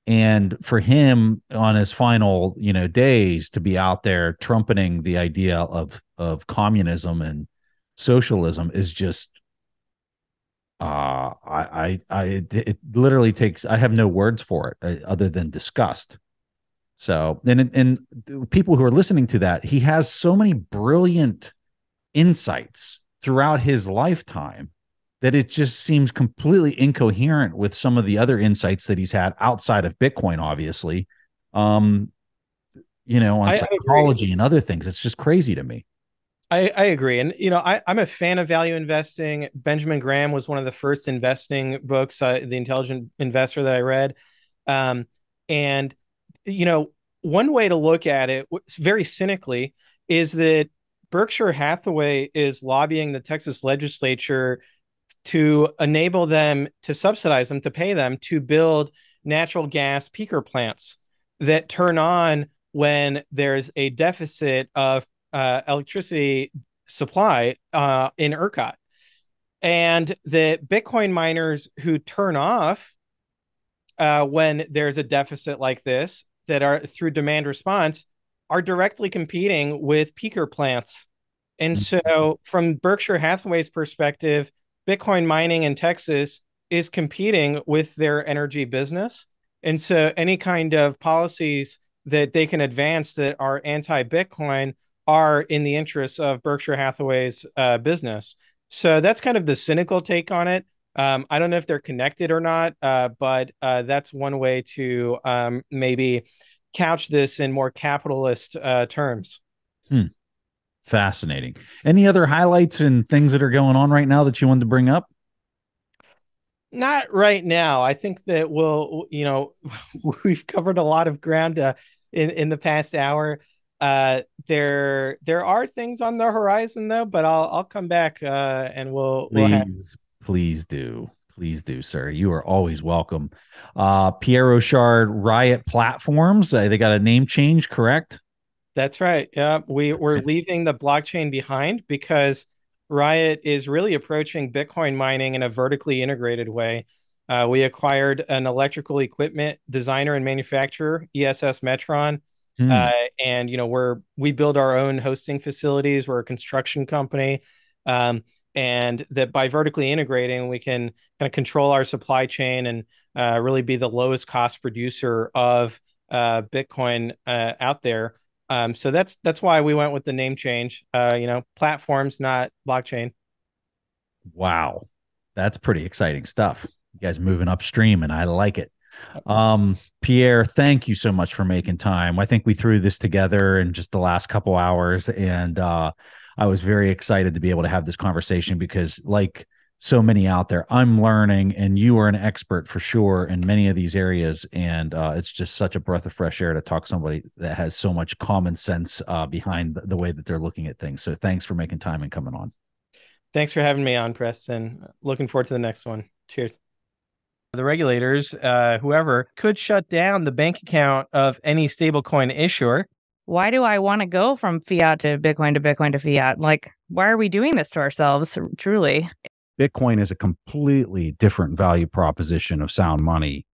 And for him on his final, you know, days to be out there trumpeting the idea of, of communism and socialism is just, uh, I, I, I it, it literally takes, I have no words for it other than disgust. So, and, and people who are listening to that, he has so many brilliant insights throughout his lifetime that it just seems completely incoherent with some of the other insights that he's had outside of Bitcoin, obviously, um, you know, on I, psychology I and other things. It's just crazy to me. I, I agree. And, you know, I, I'm a fan of value investing. Benjamin Graham was one of the first investing books, uh, The Intelligent Investor, that I read. Um, and, you know, one way to look at it very cynically is that Berkshire Hathaway is lobbying the Texas legislature to enable them to subsidize them, to pay them to build natural gas peaker plants that turn on when there's a deficit of Uh, electricity supply uh, in ERCOT, and the Bitcoin miners who turn off uh, when there's a deficit like this that are through demand response are directly competing with peaker plants. And so from Berkshire Hathaway's perspective, Bitcoin mining in Texas is competing with their energy business. And so any kind of policies that they can advance that are anti-Bitcoin are in the interests of Berkshire Hathaway's uh, business. So that's kind of the cynical take on it. Um, I don't know if they're connected or not, uh, but uh, that's one way to um, maybe couch this in more capitalist uh, terms. Hmm. Fascinating. Any other highlights and things that are going on right now that you wanted to bring up? Not right now. I think that we'll, you know, we've covered a lot of ground uh, in, in the past hour. Uh, there, there are things on the horizon though, but I'll, I'll come back, uh, and we'll, please, we'll have... please do, please do, sir. You are always welcome. Uh, Pierre Rochard, Riot Platforms. Uh, they got a name change, correct? That's right. Yeah. We we're leaving the blockchain behind because Riot is really approaching Bitcoin mining in a vertically integrated way. Uh, we acquired an electrical equipment designer and manufacturer, E S S Metron. Uh, and, you know, we're, we build our own hosting facilities. We're a construction company. Um, and that by vertically integrating, we can kind of control our supply chain and uh, really be the lowest cost producer of uh, Bitcoin uh, out there. Um, so that's, that's why we went with the name change, uh, you know, platforms, not blockchain. Wow. That's pretty exciting stuff. You guys moving upstream and I like it. Um, Pierre, thank you so much for making time. I think we threw this together in just the last couple hours, and uh, I was very excited to be able to have this conversation because, like so many out there, I'm learning, and you are an expert for sure in many of these areas. And uh, it's just such a breath of fresh air to talk to somebody that has so much common sense uh, behind the way that they're looking at things. So thanks for making time and coming on. Thanks for having me on, Preston. Looking forward to the next one. Cheers. The regulators, uh, whoever, could shut down the bank account of any stablecoin issuer. Why do I want to go from fiat to Bitcoin to Bitcoin to fiat? Like, why are we doing this to ourselves, truly? Bitcoin is a completely different value proposition of sound money